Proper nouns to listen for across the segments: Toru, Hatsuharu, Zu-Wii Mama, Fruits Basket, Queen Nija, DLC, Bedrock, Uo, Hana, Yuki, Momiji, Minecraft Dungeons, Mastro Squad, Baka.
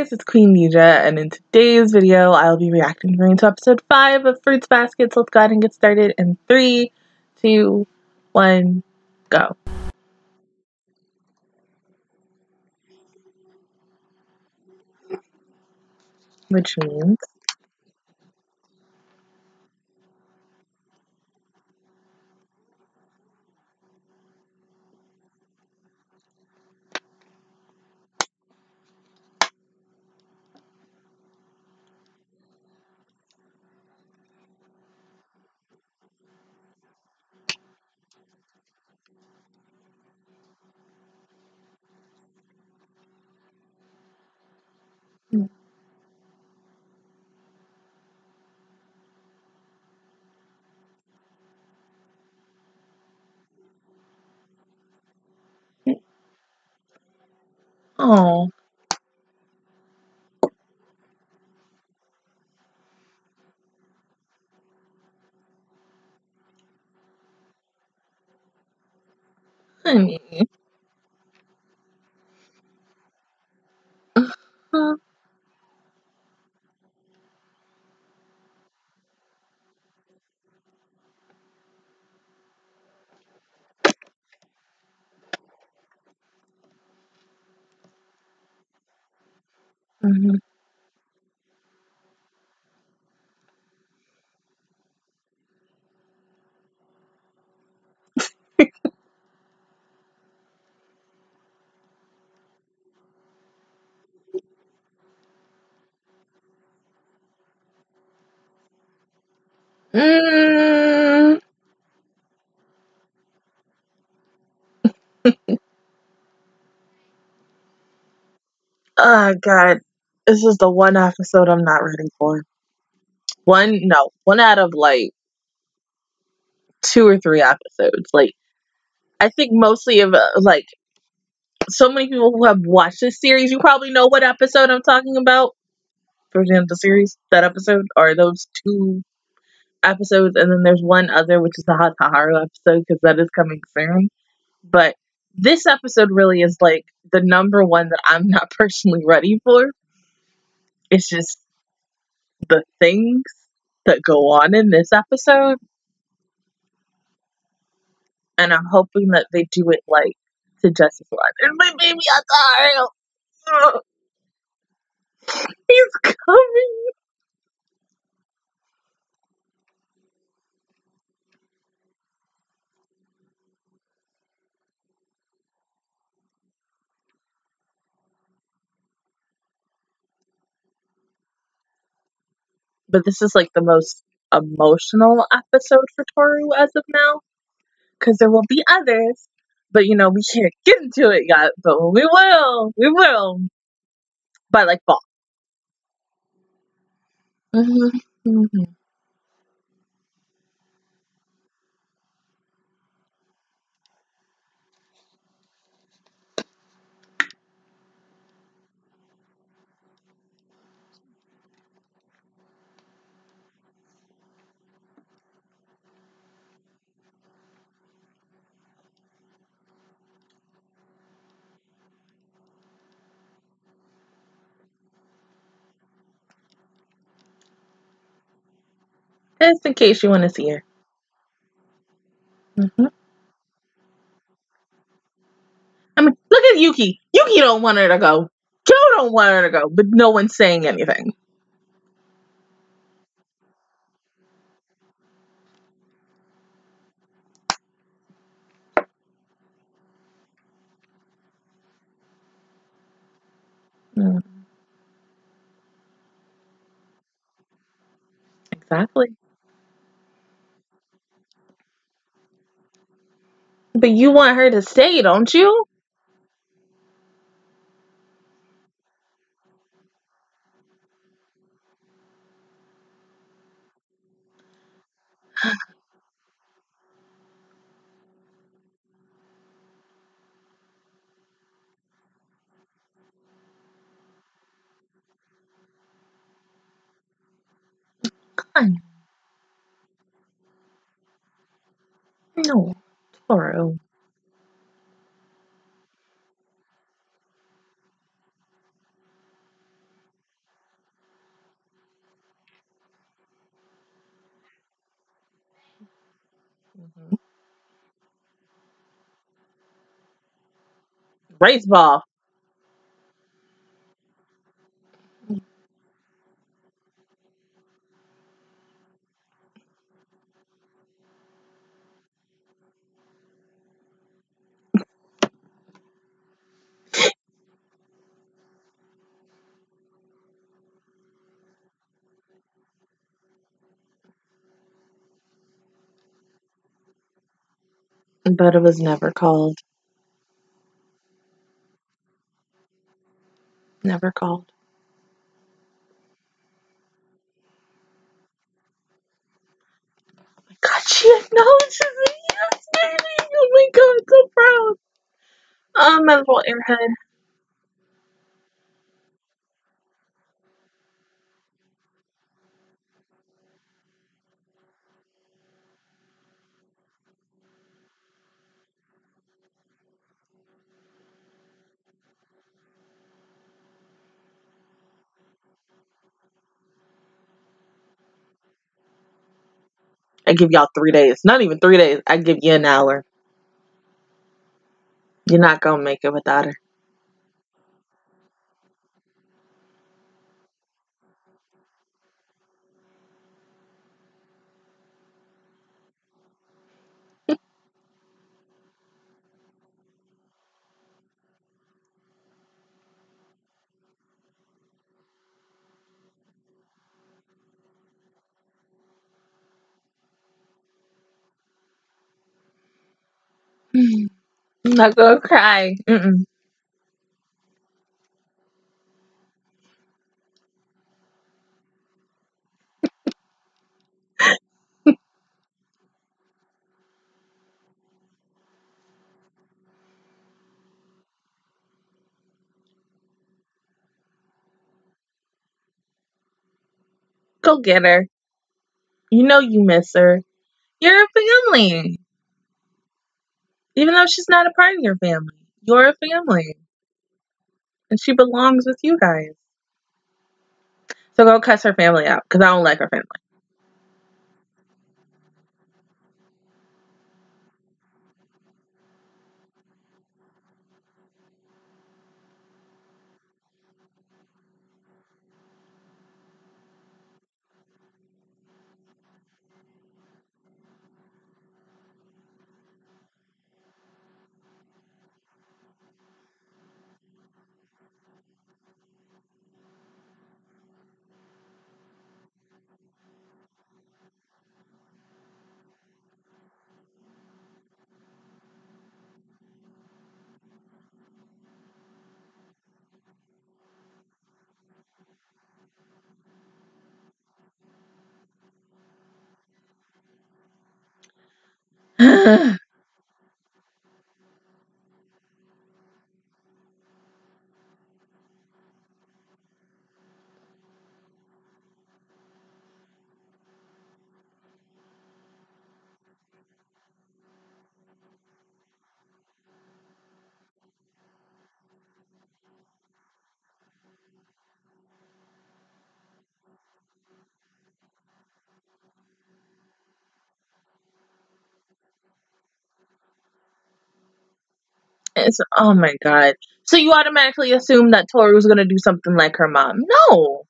guys, it's Queen Nija, and in today's video, I'll be reacting to episode 5 of Fruits Basket, so let's go ahead and get started in 3, 2, 1, go. Which means... Oh. Honey. Mm-hmm. Oh, God. This is the one episode I'm not ready for. One out of like 2 or 3 episodes. Like, I think mostly of like so many people who have watched this series, you probably know what episode I'm talking about. For example, the series, that episode, or those 2 episodes. And then there's one other, which is the Hatsuharu episode, because that is coming soon. But this episode really is like the number one that I'm not personally ready for. It's just the things that go on in this episode. And I'm hoping that they do it, like, to justice a lot. And my baby, I died. He's coming. But this is like the most emotional episode for Toru as of now. Because there will be others. But, you know, we can't get into it yet. But we will. We will. By like fall. Just in case you want to see her. I mean, look at Yuki. Yuki don't want her to go. Joe don't want her to go, but no one's saying anything. Exactly. But you want her to stay, don't you? Come on. No. Toru. Race ball. But it was never called. Never called. Oh my god, she acknowledges it! Yes, baby! Oh my god, I'm so proud! Oh, my little airhead. I give y'all 3 days. Not even 3 days. I give you an hour. You're not gonna make it without her. I'm not gonna cry. Go get her. You know you miss her. You're a family. Even though she's not a part of your family, you're a family. And she belongs with you guys. So go cuss her family out, because I don't like her family. Oh my god. So you automatically assume that Toru's gonna do something like her mom. No!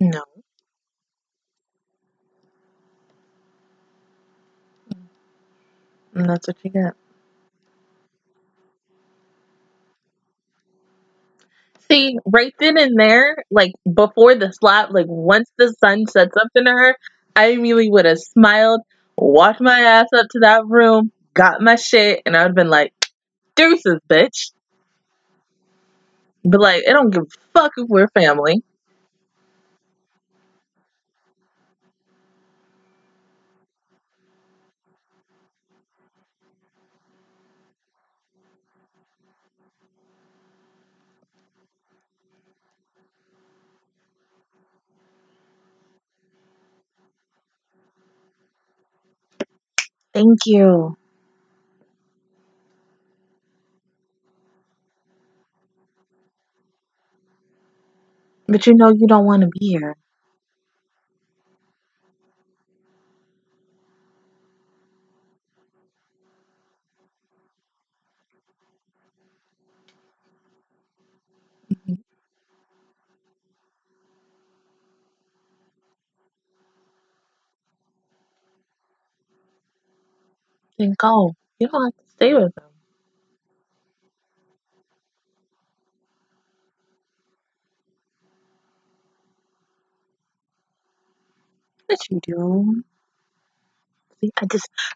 No. And that's what you get. See, right then and there, like, before the slap, like, once the sun said something to her, I immediately would have smiled, walked my ass up to that room, got my shit, and I would have been like, deuces, bitch. But, like, I don't give a fuck if we're family. Thank you. But you don't want to be here. Mhm. Then go. You don't have to stay with them. But you do. See,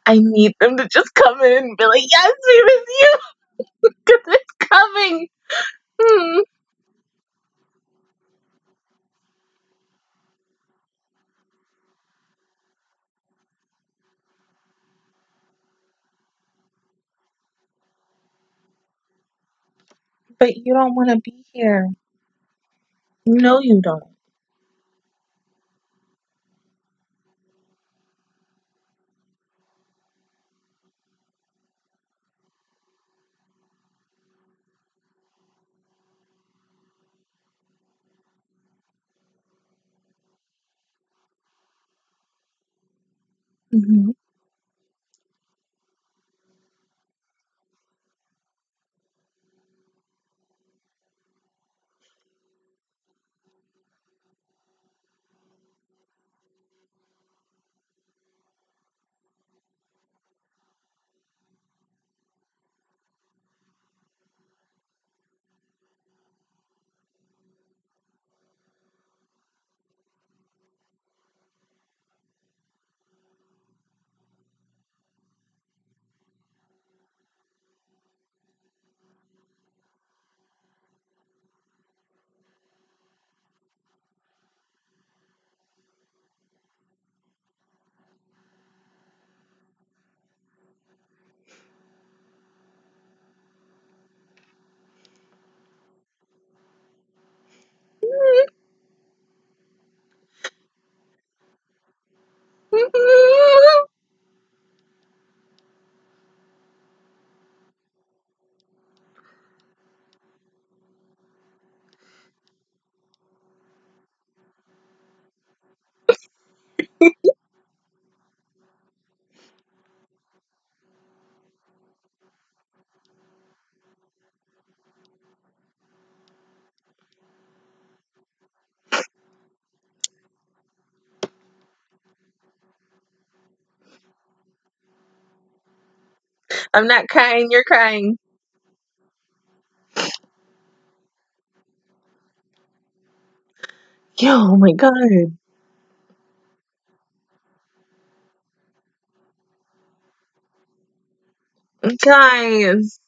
I need them to just come in and be like, yes, we miss you. Because it's coming. Hmm. But you don't want to be here. No, you don't. hmm I'm not crying. You're crying. Yo, oh my God. Guys.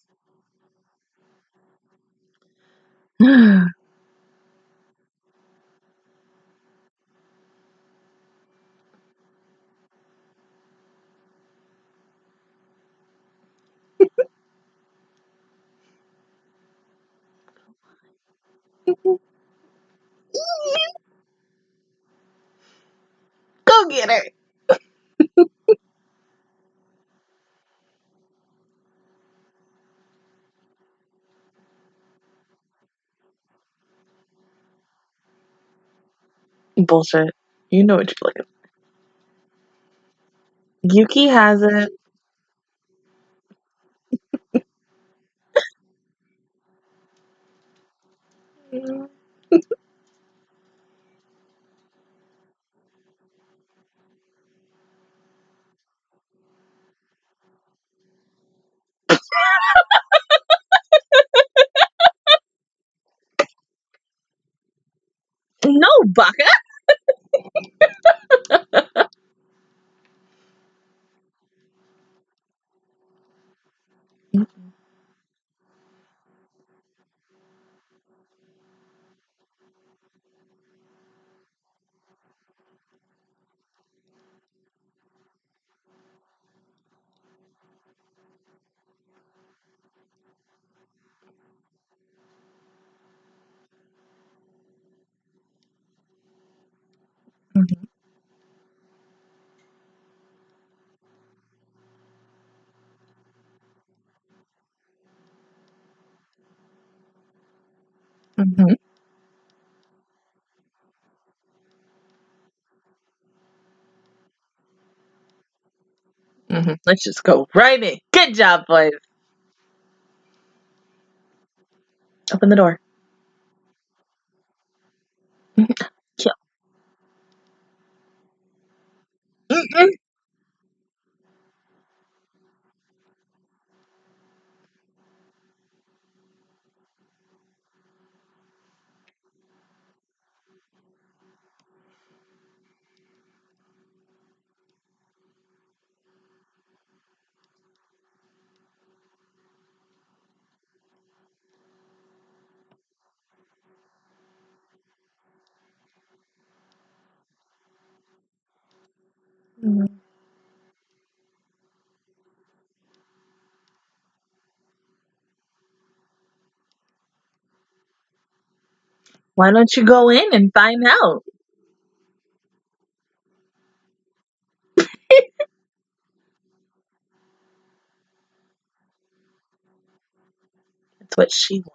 Go get her. Bullshit. You know what you're looking for. Yuki has it. Mm. No, Baka. Mm. Mhm. Mhm. Let's just go right in. Good job, boys. Open the door. Kill. Why don't you go in and find out? That's what she wants.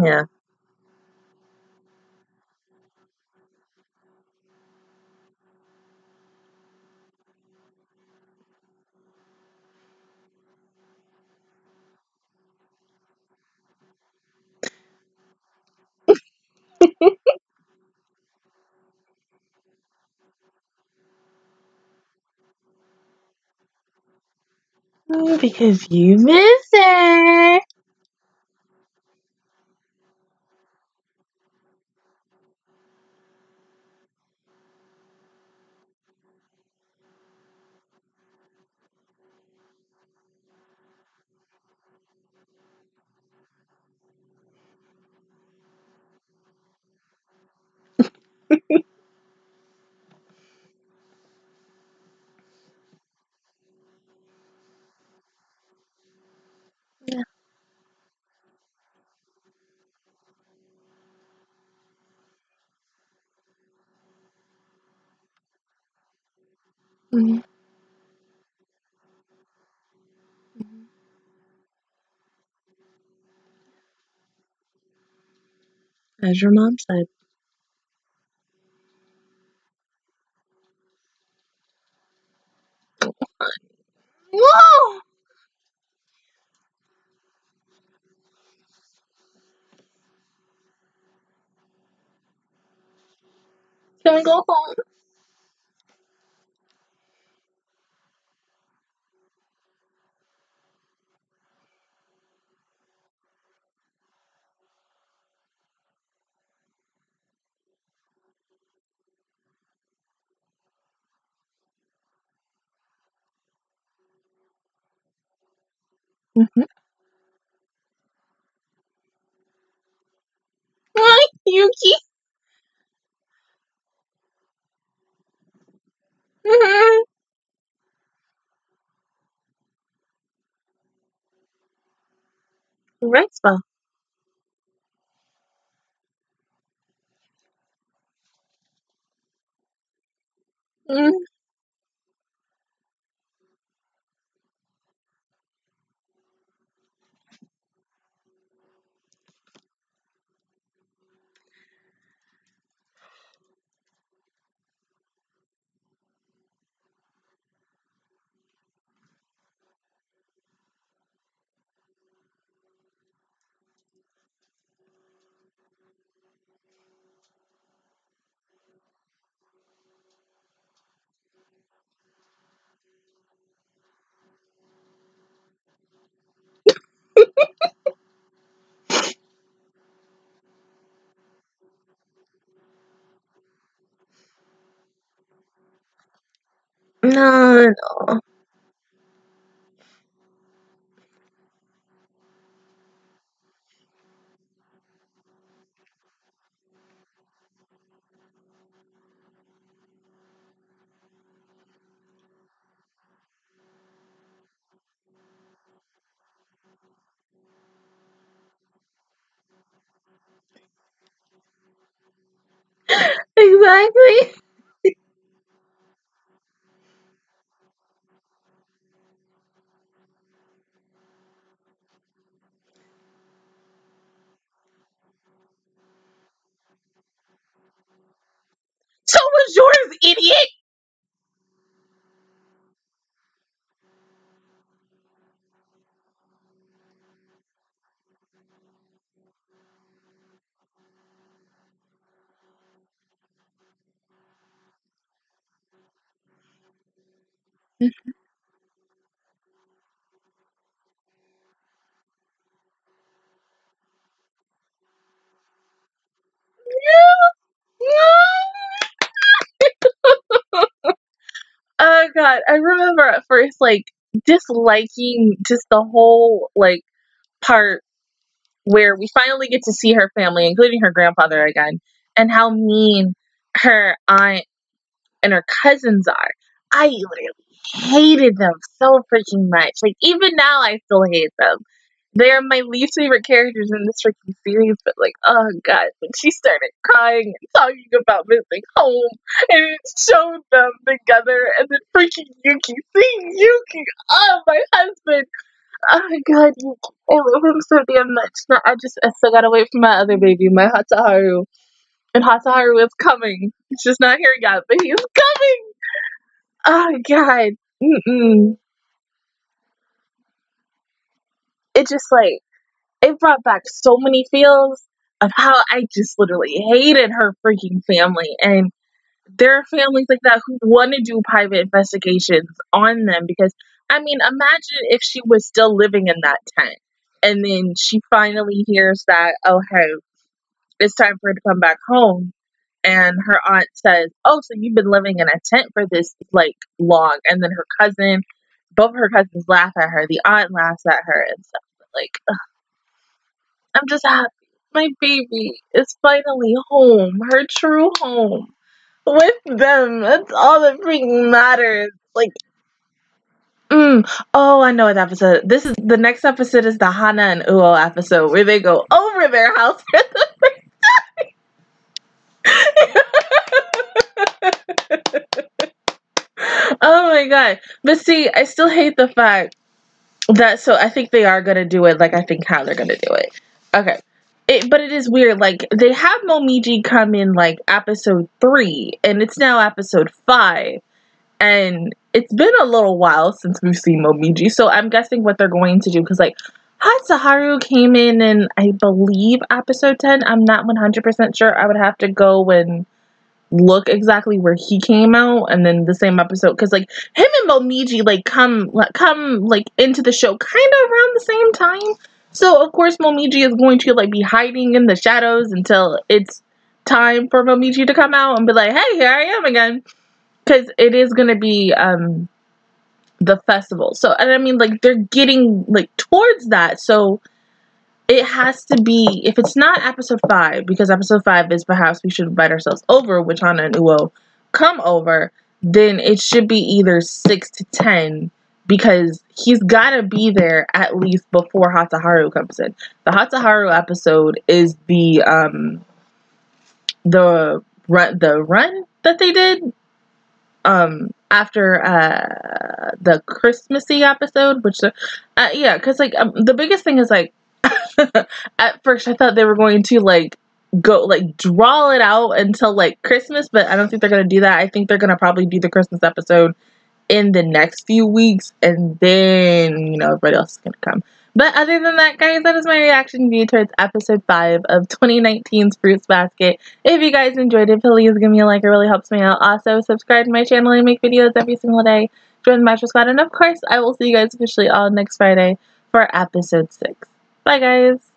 Yeah. Oh, because you miss her. Yeah. Mm-hmm. As your mom said. Whoa! Can we go home? Hi, Yuki. Right, spell. Mm. No. Exactly. So was yours, idiot. No. Oh god, I remember at first like disliking just the whole like part where we finally get to see her family, including her grandfather again, and how mean her aunt and her cousins are. I literally hated them so freaking much. Like even now, I still hate them. They are my least favorite characters in this freaking series. But like, oh god, when she started crying and talking about missing home, and it showed them together, and then freaking Yuki, seeing Yuki, oh my husband, oh my god, Yuki, I love him so damn much. Now I still gotta wait for my other baby, my Hatsuharu, and Hatsuharu is coming. He's just not here yet, but he's coming. Oh god. Mm-mm. It just like it brought back so many feels of how I just literally hated her freaking family. And there are families like that who want to do private investigations on them because, I mean, imagine if she was still living in that tent and then she finally hears that, oh, hey, it's time for her to come back home. And her aunt says, oh, so you've been living in a tent for this like long. And then her cousin, both of her cousins laugh at her. The aunt laughs at her and stuff. But, like, I'm just happy. My baby is finally home, her true home, with them. That's all that freaking matters. Like, oh, I know what episode. This is the next episode is the Hana and Uo episode where they go over their house for the oh my god! But see, I still hate the fact that. So I think they are gonna do it. Like I think how they're gonna do it. Okay. But it is weird. Like they have Momiji come in like episode 3, and it's now episode 5, and it's been a little while since we've seen Momiji. So I'm guessing what they're going to do because like Hatsuharu came in I believe episode 10. I'm not 100% sure. I would have to go and look exactly where he came out and then the same episode because like him and Momiji like come like into the show kind of around the same time, so of course Momiji is going to like be hiding in the shadows until it's time for Momiji to come out and be like, hey, here I am again, because it is going to be the festival. So and I mean like they're getting like towards that, so it has to be, if it's not episode 5, because episode 5 is perhaps we should invite ourselves over, which Hana and Uo come over, then it should be either 6 to 10, because he's gotta be there at least before Hatsuharu comes in. The Hatsuharu episode is the run that they did after the Christmassy episode, which yeah, because like the biggest thing is like at first I thought they were going to like go like draw it out until like Christmas, but I don't think they're gonna do that. I think they're gonna probably do the Christmas episode in the next few weeks, and then you know everybody else is gonna come. But other than that, guys, that is my reaction view towards episode 5 of 2019's Fruits Basket. If you guys enjoyed it, please give me a like. It really helps me out. Also, subscribe to my channel. I make videos every single day. Join the Mastro Squad. And of course, I will see you guys officially all next Friday for episode 6. Bye, guys.